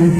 It's